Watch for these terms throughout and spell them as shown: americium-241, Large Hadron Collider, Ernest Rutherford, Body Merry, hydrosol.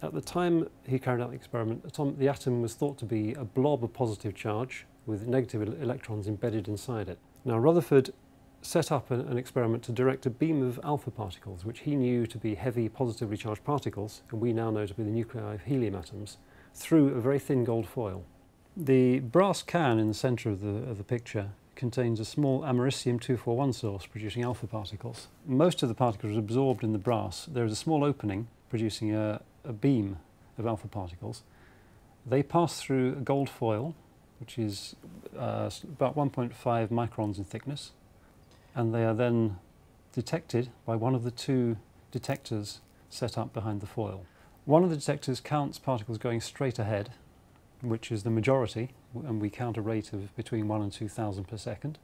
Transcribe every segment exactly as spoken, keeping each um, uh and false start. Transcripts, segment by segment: At the time he carried out the experiment, the atom was thought to be a blob of positive charge with negative electrons embedded inside it. Now, Rutherford set up an experiment to direct a beam of alpha particles, which he knew to be heavy positively charged particles, and we now know to be the nuclei of helium atoms, through a very thin gold foil. The brass can in the centre of the, of the picture contains a small americium two forty-one source producing alpha particles. Most of the particles are absorbed in the brass. There is a small opening producing a, a beam of alpha particles. They pass through a gold foil, which is uh, about one point five microns in thickness, and they are then detected by one of the two detectors set up behind the foil. One of the detectors counts particles going straight ahead, which is the majority, and we count a rate of between one and two thousand per second.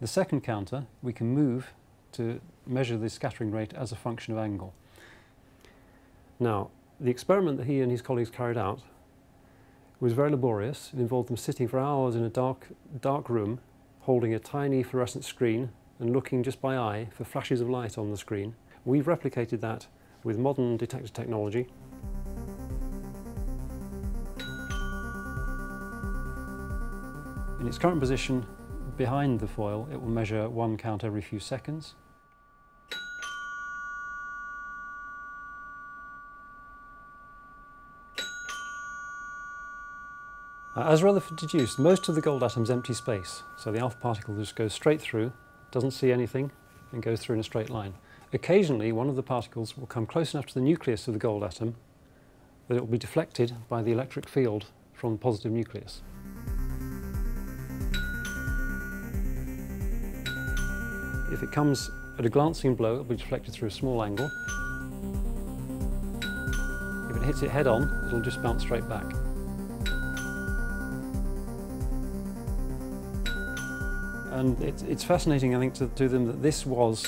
The second counter we can move to measure the scattering rate as a function of angle. Now, the experiment that he and his colleagues carried out was very laborious. It involved them sitting for hours in a dark, dark room, holding a tiny fluorescent screen and looking just by eye for flashes of light on the screen. We've replicated that with modern detector technology. In its current position, behind the foil, it will measure one count every few seconds. As Rutherford deduced, most of the gold atom is empty space, so the alpha particle just goes straight through, doesn't see anything, and goes through in a straight line. Occasionally, one of the particles will come close enough to the nucleus of the gold atom that it will be deflected by the electric field from the positive nucleus. If it comes at a glancing blow, it will be deflected through a small angle. If it hits it head on, it'll just bounce straight back. And it, it's fascinating, I think, to, to them that this was,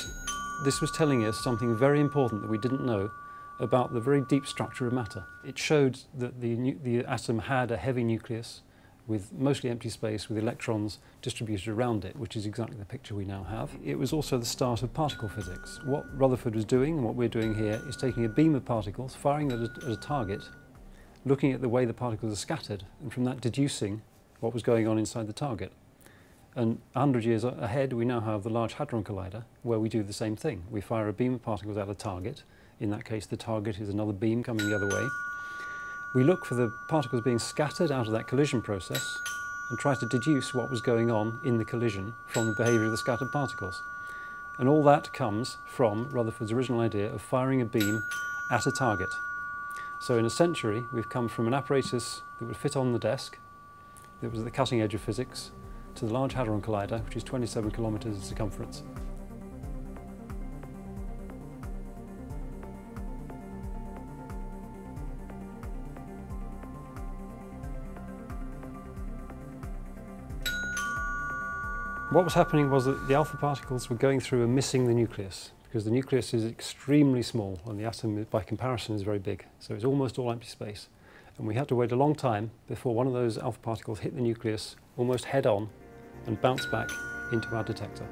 this was telling us something very important that we didn't know about the very deep structure of matter. It showed that the, the atom had a heavy nucleus with mostly empty space with electrons distributed around it, which is exactly the picture we now have. It was also the start of particle physics. What Rutherford was doing, and what we're doing here, is taking a beam of particles, firing at a, at a target, looking at the way the particles are scattered, and from that deducing what was going on inside the target. And one hundred years ahead, we now have the Large Hadron Collider, where we do the same thing. We fire a beam of particles at a target. In that case, the target is another beam coming the other way. We look for the particles being scattered out of that collision process and try to deduce what was going on in the collision from the behaviour of the scattered particles. And all that comes from Rutherford's original idea of firing a beam at a target. So in a century, we've come from an apparatus that would fit on the desk, that was at the cutting edge of physics, to the Large Hadron Collider, which is twenty-seven kilometres in circumference. What was happening was that the alpha particles were going through and missing the nucleus, because the nucleus is extremely small and the atom, by comparison, is very big. So it's almost all empty space. And we had to wait a long time before one of those alpha particles hit the nucleus almost head on and bounced back into our detector.